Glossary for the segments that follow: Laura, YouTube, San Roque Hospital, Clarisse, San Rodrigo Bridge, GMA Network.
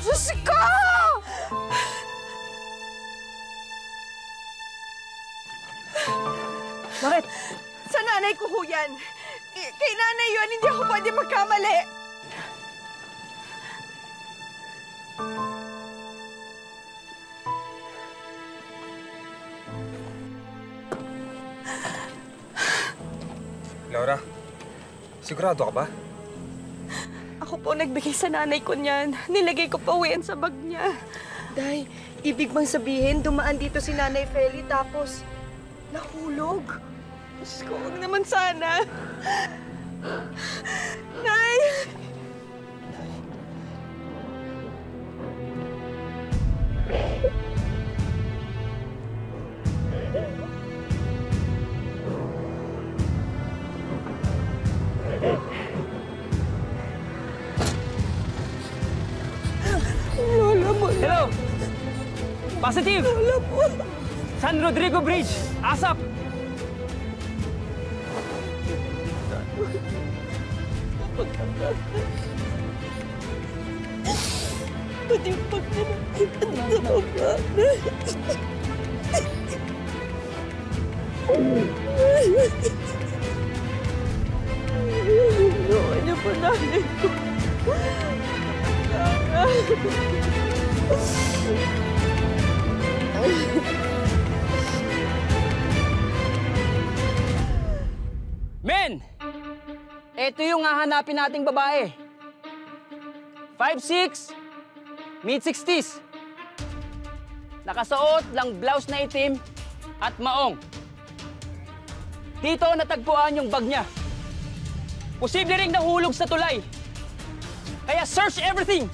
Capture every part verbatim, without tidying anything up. Diyos ko! Bakit? Sa nanay ko ho yan. Kay nanay yun, hindi ako pwede magkamali. Laura, sigurado ka ba? Ako po nagbigay sa nanay ko niyan. Nilagay ko pa uwian sa bag niya. Day, ibig bang sabihin dumaan dito si Nanay Feli tapos nahulog? Diyos ko, huwag naman sana. Nay! Hello! Positive! San Rodrigo Bridge! ASAP! Pati pagkakakita na baba. Ginawa niya pa nanay ko. Men! Ito yung hahanapin nating babae. five six, mid sixties. Nakasuot lang blouse na itim at maong. Dito natagpuan yung bag niya. Posible ring nahulog sa tulay. Kaya search everything!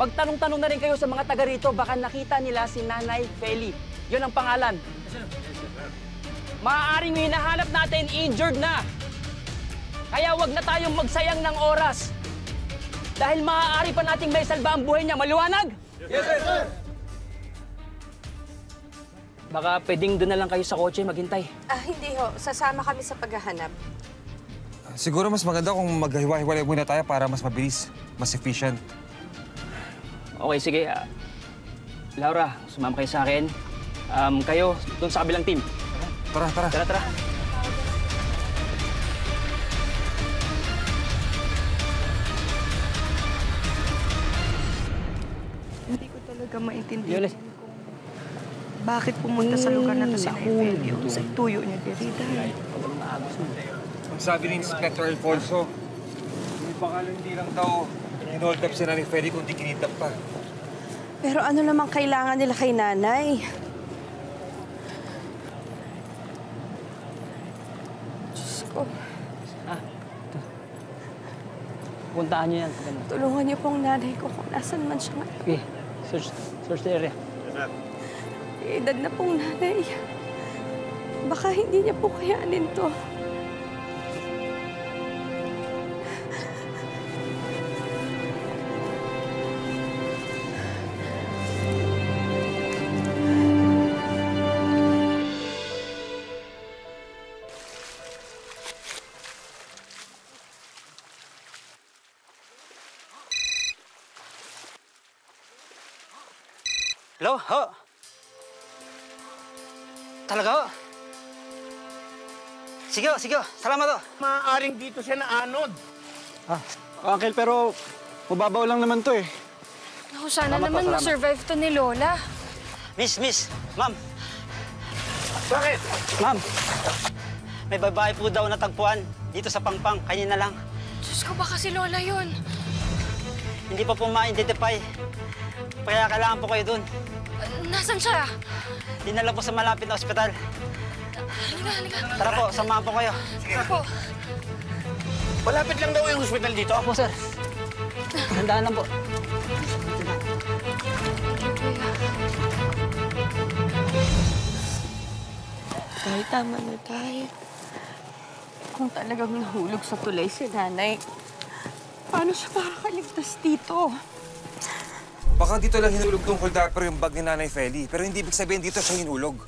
Magtanong-tanong na rin kayo sa mga taga rito, baka nakita nila si Nanay Feli. Yun ang pangalan. Maaaring hinahanap natin, injured na. Kaya wag na tayong magsayang ng oras. Dahil maaari pa nating may salba ang buhay niya. Maliwanag? Yes, sir! Baka pwedeng doon na lang kayo sa kotse maghintay. Ah, hindi ho. Sasama kami sa paghahanap. Ah, siguro mas maganda kung maghiwa-hiwalay muna tayo para mas mabilis, mas efficient. Okay, sige. Uh, Laura, sumama kayo sa akin. Um, kayo, doon sa kabilang team. Tara, tara. Tara, tara. Hindi ko talaga maintindihan kung bakit pumunta sa lugar na to si Naevelio. Sa tuyo niya, Derrida. Ang sabi ni Inspector Alfonso, may pangalan hindi lang daw in-hold up si Nanay Feli kung di kinitap pa. Pero ano namang kailangan nila kay nanay? Diyos ko. Ah, puntaan niyo yan. Tulungan niyo pong nanay ko kung nasan man siya ngayon. Okay. Search, search the area. Edad na pong nanay. Baka hindi niya po kayanin to. Hello? Ho? Talaga ho? Sige ho, sige ho. Salamat ho. Maaaring dito siya naanod. Ah, Uncle, pero mababaw lang naman to eh. Naku, sana salamat naman ma-survive to ni Lola. Miss, miss, ma'am. Bakit? Ma'am, may babae po daw natagpuan dito sa Pangpang. Kanya na lang. Diyos ko, baka si Lola yun. Hindi pa po ma-identify. Kaya kailangan po kayo dun. Nasaan siya? Dinala po sa malapit na ospital. Halika, halika. Tara po, samahan po kayo. Sige. Tara po. Malapit lang daw yung ospital dito. Opo, sir. Handaan lang po. Tay, tama na, Tay. Kung talagang nahulog sa tulay si nanay, paano siya makakaligtas dito? Baka dito lang hinulog tong holdapper yung bag ni Nanay Feli. Pero hindi ibig sabihin dito siya hinulog.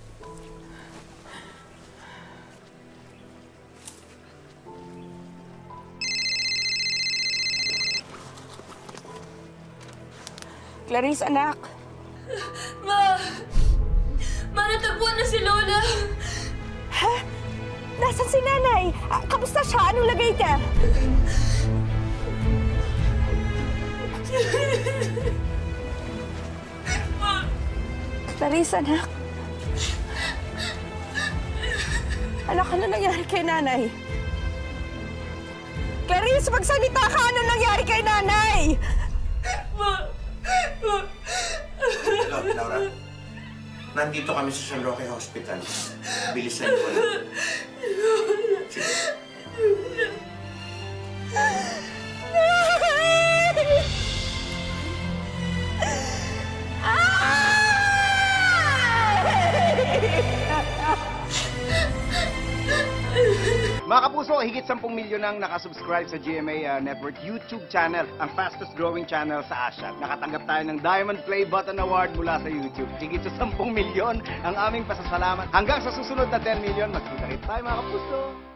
Clarisse, anak. Ma! Ma, natagpuan na si Lola. Ha? Nasaan si nanay? Kamusta siya? Anong lagay niya? Clarisse, anak. Anak, ano nangyari kay nanay? Clarisse, magsalita ka! Ano nangyari kay nanay? Ma! Ma! Hello, Laura. Nandito kami sa San Roque Hospital. Bilisan ko na. Mga kapuso, higit sampung milyon ang nakasubscribe sa G M A uh, Network YouTube channel, ang fastest growing channel sa Asia. Nakatanggap tayo ng Diamond Play Button Award mula sa YouTube. Higit sa sampung milyon ang aming pasasalamat. Hanggang sa susunod na ten milyon, magkita rin tayo mga kapuso!